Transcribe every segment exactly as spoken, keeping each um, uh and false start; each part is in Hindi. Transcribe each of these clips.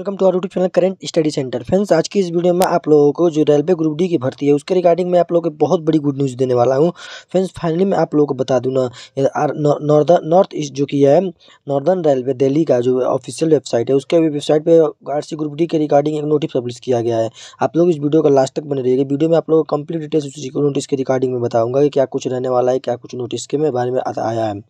Welcome to our YouTube channel current study centre. Friends, आज की इस वीडियो में आप लोगों को जो रेलवे ग्रुप डी की भर्ती है उसके रिगार्डिंग मैं आप लोगों को बहुत बड़ी गुड न्यूज़ देने वाला हूं। फ्रेंड्स, फाइनली मैं आप लोगों को बता दूं ना, नॉर्दर्न नॉर्थ ईस्ट जो कि है नॉर्दर्न रेलवे दिल्ली का जो ऑफिशियल वेबसाइट है उसके वेबसाइट पर आर सी ग्रुप डी के रिगार्डिंग एक नोटिस पब्लिश किया गया है। आप लोग इस वीडियो का लास्ट तक बने रहिएगा। वीडियो में आप लोगों को कंप्लीट डिटेल्स उस नोटिस के रिगार्डिंग में बताऊँगा कि क्या कुछ रहने वाला है, क्या कुछ नोटिस के बारे में आया है।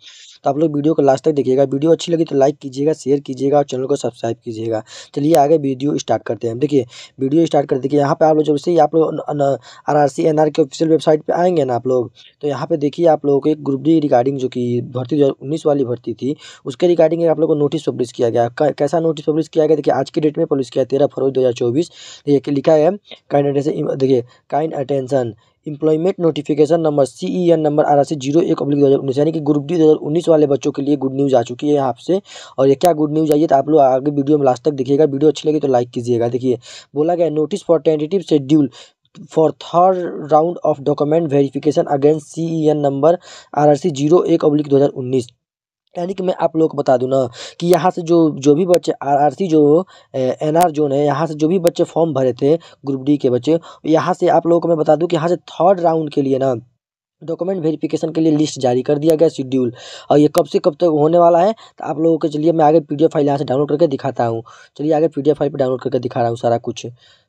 तो आप लोग वीडियो को लास्ट तक देखिएगा। वीडियो अच्छी लगी तो लाइक कीजिएगा, शेयर कीजिएगा और चैनल को सब्सक्राइब कीजिएगा। चलिए आगे वीडियो स्टार्ट करते हैं। देखिए वीडियो स्टार्ट करते देखिए यहाँ पे आप लोग जब से ही आप लोग R R C N R के ऑफिशियल वेबसाइट पे आएंगे ना आप लोग, तो यहाँ पे देखिए आप लोगों को एक ग्रुप डी रिगार्डिंग जो कि भर्ती दो हज़ार उन्नीस वाली भर्ती थी उसके रिगार्डिंग आप लोग को नोटिस पब्लिश किया गया। कैसा नोटिस पब्लिश किया गया देखिए, आज की डेट में पब्लिश किया तेरह फरवरी दो हज़ार चौबीस लिखा है काइंड अटेंशन। देखिए kind attention employment notification number C E N number R R C zero एक अब्लिक दो हज़ार उन्नीस यानी कि ग्रुप डी दो हज़ार उन्नीस वाले बच्चों के लिए गुड न्यूज़ आ चुकी है यहाँ से। और ये क्या गुड न्यूज़ आई है तो आप लोग आगे वीडियो में लास्ट तक देखिएगा। वीडियो अच्छी लगी तो लाइक कीजिएगा। देखिए बोला गया notice for tentative schedule for third round of document verification against C E N number R R C zero एक अब्लिक दो हज़ार उन्नीस यानी कि मैं आप लोग को बता दूं ना कि यहाँ से जो जो भी बच्चे आरआरसी जो एनआर जोन है यहाँ से जो भी बच्चे फॉर्म भरे थे ग्रुप डी के बच्चे, यहाँ से आप लोगों को मैं बता दूं कि यहाँ से थर्ड राउंड के लिए ना डॉक्यूमेंट वेरिफिकेशन के लिए लिस्ट जारी कर दिया गया शेड्यूल। और ये कब से कब तक होने वाला है तो आप लोगों के, चलिए मैं आगे पीडीएफ फाइल यहाँ से डाउनलोड करके दिखाता हूँ। चलिए आगे पीडीएफ फाइल पर डाउनलोड करके दिखा रहा हूँ सारा कुछ।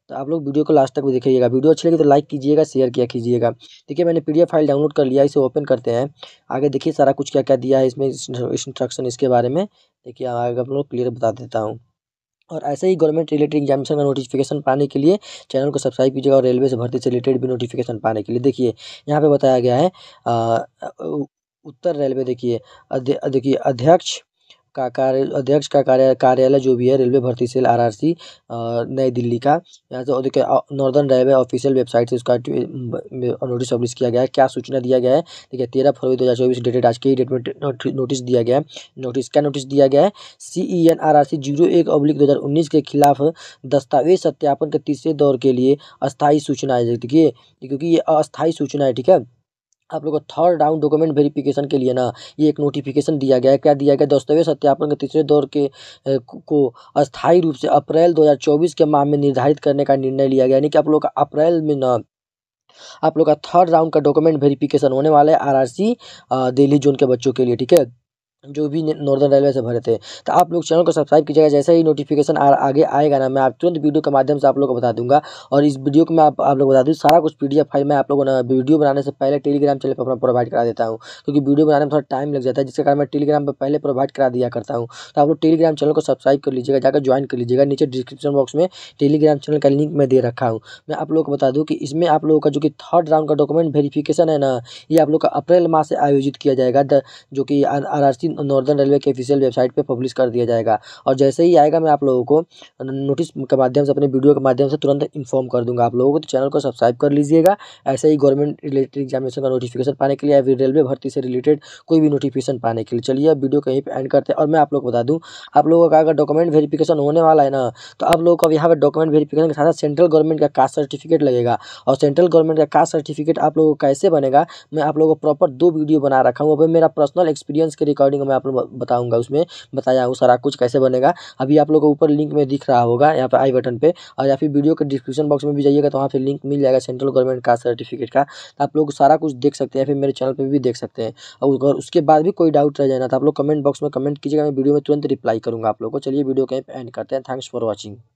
तो आप लोग वीडियो को लास्ट तक भी देखिएगा। वीडियो अच्छी लगी तो लाइक कीजिएगा, शेयर किया कीजिएगा। देखिए मैंने पीडीएफ फाइल डाउनलोड कर लिया, इसे ओपन करते हैं। आगे देखिए सारा कुछ क्या क्या दिया है इसमें, इंस्ट्रक्शन इसके बारे में देखिए आगे आप लोग क्लियर बता देता हूँ। और ऐसे ही गवर्नमेंट रिलेटेड एग्जामिनेशन का नोटिफिकेशन पाने के लिए चैनल को सब्सक्राइब कीजिएगा और रेलवे से भर्ती से रिलेटेड भी नोटिफिकेशन पाने के लिए। देखिए यहाँ पे बताया गया है आ, उत्तर रेलवे देखिए देखिए अध्यक्ष का कार्य अध्यक्ष का कार्य कार्यालय जो भी है रेलवे भर्ती सेल आरआरसी नई दिल्ली का, यहाँ से देखिए नॉर्दर्न रेलवे ऑफिशियल वेबसाइट से उसका नोटिस पब्लिश किया गया है। क्या सूचना दिया गया है देखिए, तेरह फरवरी दो हज़ार चौबीस डेटेड आज के ही डेट में नोटिस दिया गया है। नोटिस क्या नोटिस दिया गया है, C E N R R C zero एक अब्लिक दो हज़ार उन्नीस के खिलाफ दस्तावेज सत्यापन के तीसरे दौर के लिए अस्थायी सूचना है। देखिए क्योंकि ये अस्थायी सूचना है, ठीक है। आप लोगों को थर्ड राउंड डॉक्यूमेंट वेरिफिकेशन के लिए ना ये एक नोटिफिकेशन दिया गया है। क्या दिया गया, दस्तावेज सत्यापन के तीसरे दौर के को अस्थायी रूप से अप्रैल दो हज़ार चौबीस के माह में निर्धारित करने का निर्णय लिया गया। यानी कि आप लोग का अप्रैल में ना आप लोग का थर्ड राउंड का डॉक्यूमेंट वेरिफिकेशन होने वाला है आरआरसी दिल्ली जोन के बच्चों के लिए, ठीक है, जो भी नॉर्दर्न रेलवे से भरे थे। तो आप लोग चैनल को सब्सक्राइब कीजिएगा। जैसे ही नोटिफिकेशन आ, आगे आएगा ना मैं आप तुरंत वीडियो के माध्यम से आप लोग को बता दूंगा। और इस वीडियो को मैं आप, आप लोग बता दूँ सारा कुछ पीडीएफ फाइल मैं आप लोगों को ना वीडियो बनाने से पहले टेलीग्राम चैनल पर अपना प्रोवाइड करा देता हूँ, क्योंकि वीडियो बनाने में थोड़ा टाइम लग जाता है जिसके कारण मैं टेलीग्राम पर पहले प्रोवाइड करा दिया करता हूँ। तो आप लोग टेलीग्राम चैनल को सब्सक्राइब कर लीजिएगा, जाकर ज्वाइन कर लीजिएगा। नीचे डिस्क्रिप्शन बॉक्स में टेलीग्राम चैनल का लिंक मैं दे रखा हूँ। मैं आप लोग को बता दूँ कि इसमें आप लोगों का जो कि थर्ड राउंड का डॉक्यूमेंट वेरिफिकेशन है ना ये आप लोग का अप्रैल माह से आयोजित किया जाएगा, जो कि R R C northern railway के ऑफिशियल वेबसाइट पे पब्लिश कर दिया जाएगा। और जैसे ही आएगा मैं आप लोगों को नोटिस के माध्यम से अपने वीडियो के माध्यम से तुरंत इन्फॉर्म कर दूंगा आप लोगों को। तो चैनल को सब्सक्राइब कर लीजिएगा। ऐसे ही गवर्नमेंट रिलेटेड एग्जामिनेशन का नोटिफिकेशन पाने के लिए या फिर रेलवे भर्ती से रिलेटेड कोई भी नोटिफिकेशन पाने के लिए। चलिए अब वीडियो कहीं पर एंड करते हैं। और मैं आप लोग को बता दूँ आप लोगों का अगर डॉक्यूमेंट वेरिफिकेशन होने वाला है ना तो आप लोगों को यहाँ पर डॉक्यूमेंट वेरिफिकेशन के साथ सेंट्रल गवर्नमेंट का कास्ट सर्टिफिकेट लगेगा। और सेंट्रल गवर्नमेंट का कास्ट सर्टिफिकेट आप लोगों को कैसे बनेगा मैं आप लोगों को प्रॉपर दो वीडियो बना रखा हूँ। वह मेरा पर्सनल एक्सपीरियंस के रिकॉर्डिंग मैं आप लोग बताऊंगा, उसमें बताया हूँ सारा कुछ कैसे बनेगा। अभी आप लोगों को ऊपर लिंक में दिख रहा होगा यहाँ पे आई बटन पे, और या फिर वीडियो के डिस्क्रिप्शन बॉक्स में भी जाइएगा तो वहाँ पे लिंक मिल जाएगा सेंट्रल गवर्नमेंट कास्ट सर्टिफिकेट का। तो आप लोग सारा कुछ देख सकते हैं, फिर मेरे चैनल पर भी देख सकते हैं। और उसके बाद भी कोई डाउट रह जाए ना तो आप लोग कमेंट बॉक्स में कमेंट कीजिएगा, मैं वीडियो में तुरंत रिप्लाई करूँगा आप लोग को। चलिए वीडियो कहीं एंड करते हैं। Thanks for watching.